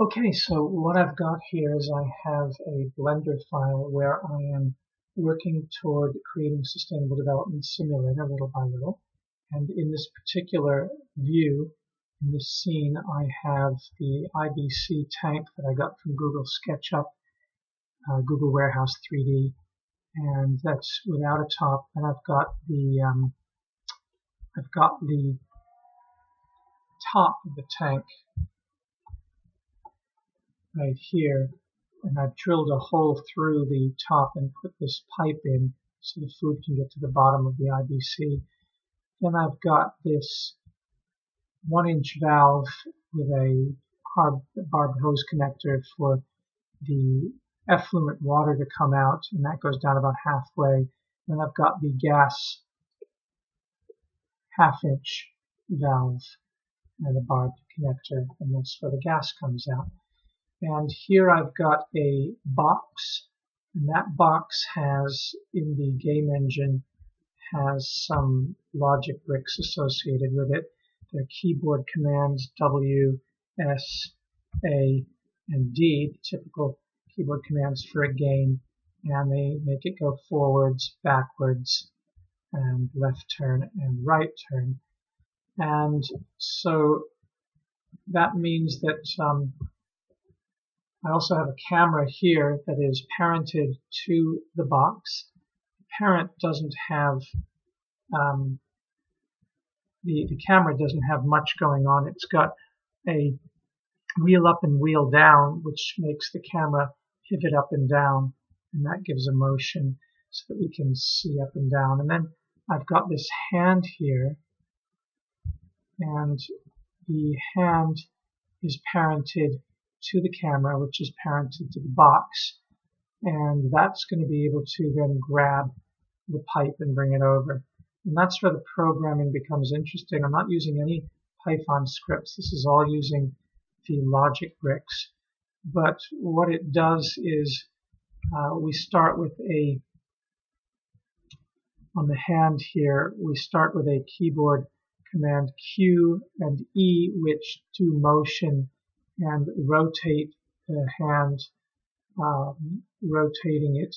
Okay, so what I've got here is I have a Blender file where I am working toward creating Sustainable Development Simulator little by little. And in this particular view, in this scene, I have the IBC tank that I got from Google SketchUp, Google Warehouse 3D, and that's without a top. And I've got the top of the tank right here, and I've drilled a hole through the top and put this pipe in so the food can get to the bottom of the IBC. Then I've got this 1-inch valve with a barbed hose connector for the effluent water to come out, and that goes down about halfway. Then I've got the gas 1/2-inch valve and a barbed connector, and that's where the gas comes out. And here I've got a box, and that box has, in the game engine, has some logic bricks associated with it. They're keyboard commands W, S, A, and D, typical keyboard commands for a game, and they make it go forwards, backwards, and left turn and right turn. And so that means that I also have a camera here that is parented to the box. The parent doesn't have the camera doesn't have much going on. It's got a wheel up and wheel down, which makes the camera pivot up and down, and that gives a motion so that we can see up and down. And then I've got this hand here, and the hand is parented to the camera, which is parented to the box, and that's going to be able to then grab the pipe and bring it over. And that's where the programming becomes interesting. I'm not using any Python scripts. This is all using the logic bricks. But what it does is we start with a, on the hand here, we start with a keyboard command Q and E, which do motion and rotate the hand, rotating it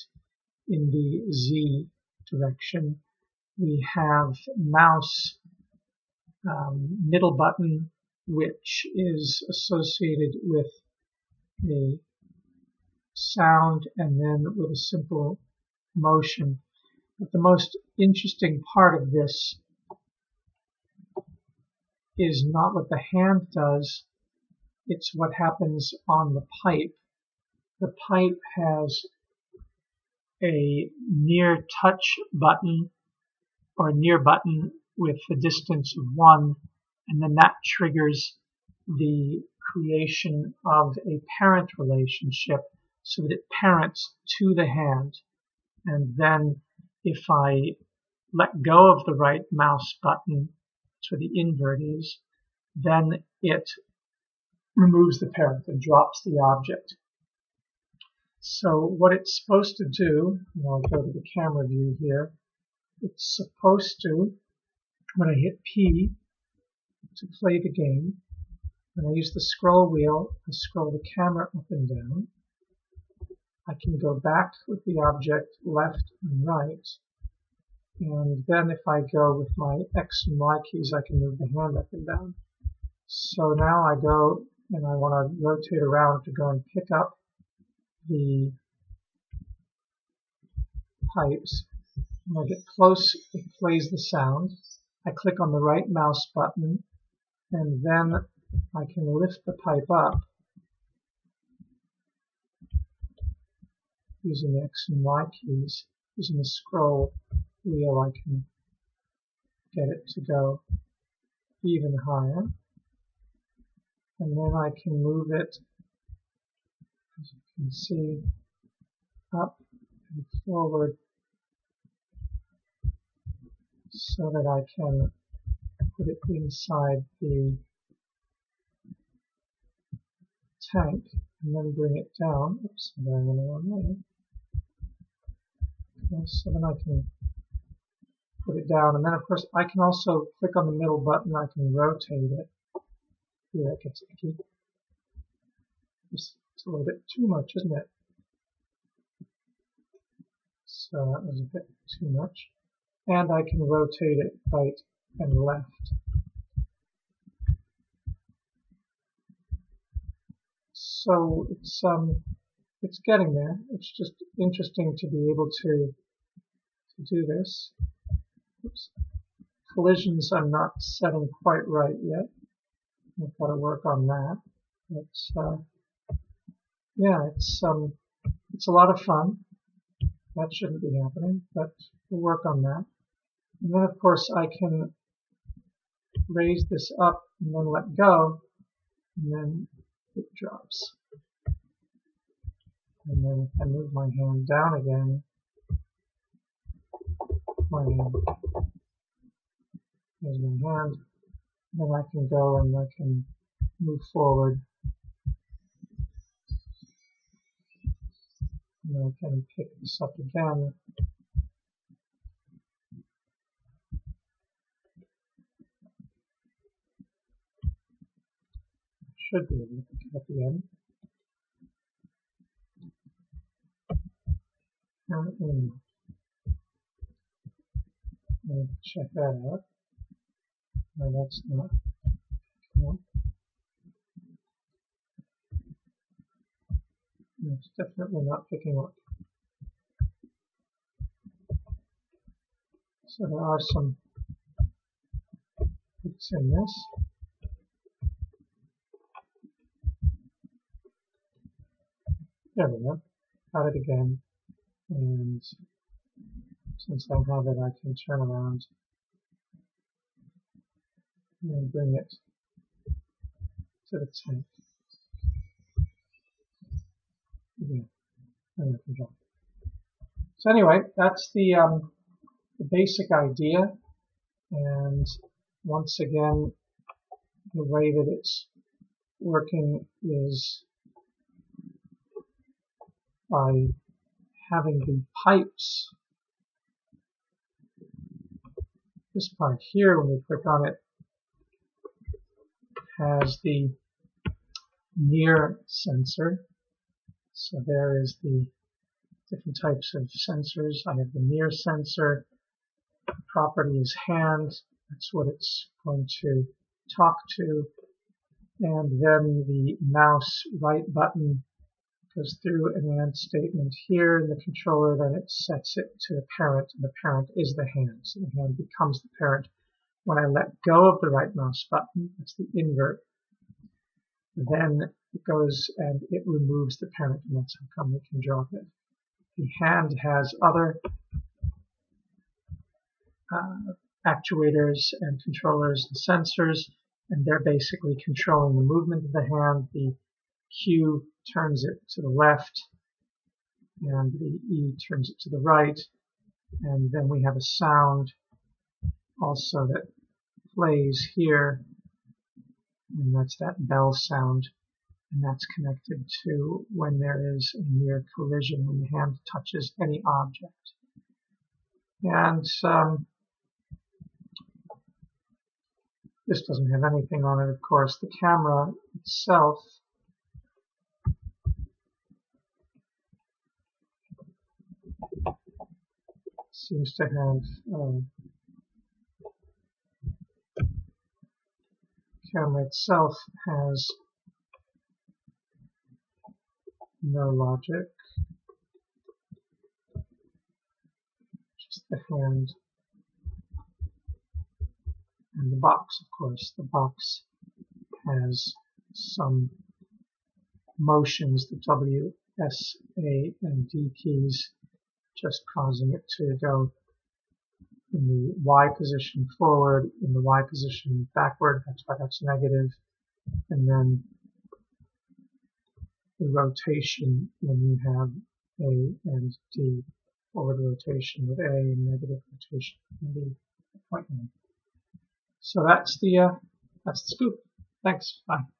in the Z direction. We have mouse middle button, which is associated with a sound and then with a simple motion. But the most interesting part of this is not what the hand does, it's what happens on the pipe. The pipe has a near touch button, or near button with a distance of 1, and then that triggers the creation of a parent relationship so that it parents to the hand. And then if I let go of the right mouse button, that's where the invert is, then it removes the parent and drops the object. So what it's supposed to do, and I'll go to the camera view here, it's supposed to, when I hit P to play the game, when I use the scroll wheel to scroll the camera up and down, I can go back with the object left and right, and then if I go with my X and Y keys, I can move the hand up and down. So now I go and I want to rotate around to go and pick up the pipes. When I get close, it plays the sound. I click on the right mouse button, and then I can lift the pipe up using the X and Y keys. Using the scroll wheel, I can get it to go even higher. And then I can move it, as you can see, up and forward, so that I can put it inside the tank and then bring it down. Oops, I'm going in the wrong way. Okay, so then I can put it down, and then of course I can also click on the middle button. I can rotate it. Here it gets icky. It's a little bit too much, isn't it? So that was a bit too much. And I can rotate it right and left. So it's getting there. It's just interesting to be able to do this. Oops. Collisions I'm not setting quite right yet. I've got to work on that. It's yeah, it's a lot of fun. That shouldn't be happening, but we'll work on that. And then of course I can raise this up and then let go, and then it drops. And then if I move my hand down again, my hand, there's my hand, and then I can go and I can move forward. And I can pick this up again. Should be able to pick it up again. Let me check that out. No, that's not. No. It's definitely not picking up. So there are some bits in this. There we go. Got it again. And since I have it, I can turn around and bring it to the tank. Yeah. So anyway, that's the basic idea, and once again, the way that it's working is by having the pipes. This part here, when we click on it, has the near sensor. So there is the different types of sensors. I have the near sensor. The property is hand. That's what it's going to talk to. And then the mouse right button goes through an and statement here in the controller. Then it sets it to the parent. And the parent is the hand. So the hand becomes the parent. When I let go of the right mouse button, that's the invert. Then it goes and it removes the parent, and that's how come we can drop it. The hand has other actuators and controllers and sensors, and they're basically controlling the movement of the hand. The Q turns it to the left, and the E turns it to the right, and then we have a sound also that plays here, and that's that bell sound. And that's connected to when there is a near collision, when the hand touches any object. And this doesn't have anything on it, of course. The camera itself seems to have camera itself has no logic, just the hand and the box, of course. The box has some motions, the W, S, A, and D keys, just causing it to go in the Y position forward, in the Y position backward, that's why that's negative, and then the rotation when you have A and D, forward rotation with A and negative rotation with D. So that's the scoop. Thanks. Bye.